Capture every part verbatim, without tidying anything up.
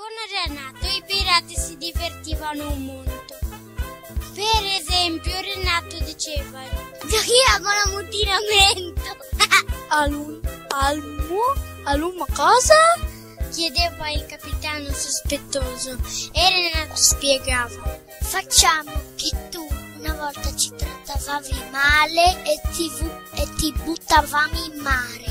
Con Renato i pirati si divertivano molto. Per esempio Renato diceva: giochiamo all'ammutinamento. Al, al, al, a cosa? Chiedeva il capitano sospettoso e Renato spiegava: facciamo che tu una volta ci trattavavi male e ti, e ti buttavamo in mare.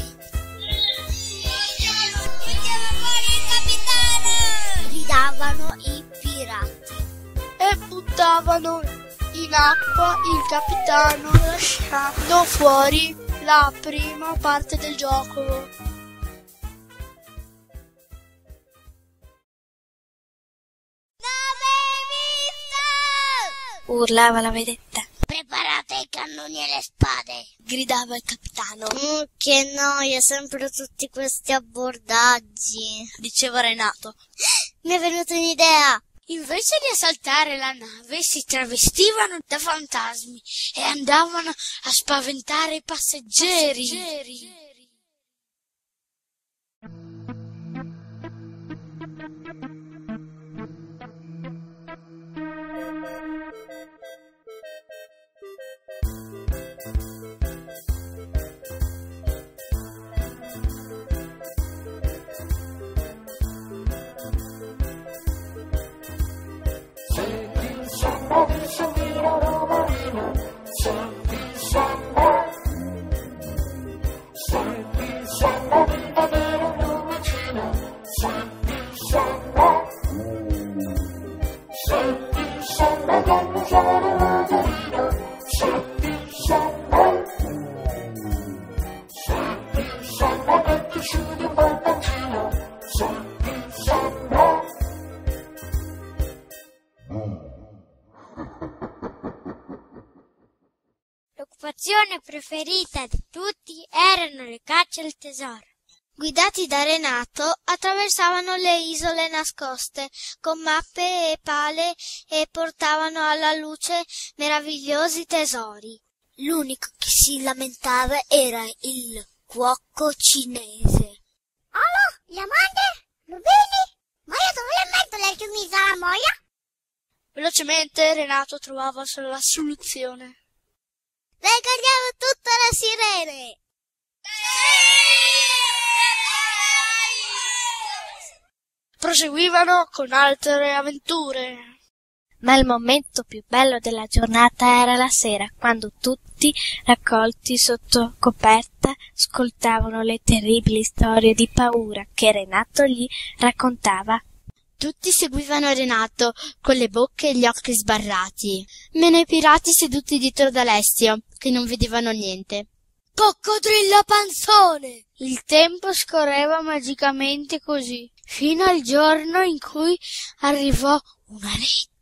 Davano i pirati e buttavano in acqua il capitano, lasciando fuori la prima parte del gioco. Urlava la vedetta. Preparate i cannoni e le spade! Gridava il capitano. Mm, che noia, sempre tutti questi abbordaggi! Diceva Renato. Mi è venuta un'idea! Invece di assaltare la nave, si travestivano da fantasmi e andavano a spaventare i passeggeri. passeggeri. L'occupazione preferita di tutti erano le cacce al tesoro. Guidati da Renato, attraversavano le isole nascoste con mappe e pale e portavano alla luce meravigliosi tesori. L'unico che si lamentava era il cuoco cinese. Olo, diamante, rubini, voglio dove le metto le chiumisa alla moia? Velocemente Renato trovava la soluzione. Regaliamo tutte le sirene! Proseguivano con altre avventure. Ma il momento più bello della giornata era la sera, quando tutti, raccolti sotto coperta, ascoltavano le terribili storie di paura che Renato gli raccontava. Tutti seguivano Renato, con le bocche e gli occhi sbarrati, meno i pirati seduti dietro d'Alessio, che non vedevano niente. Coccodrillo panzone! Il tempo scorreva magicamente così, fino al giorno in cui arrivò una lettera.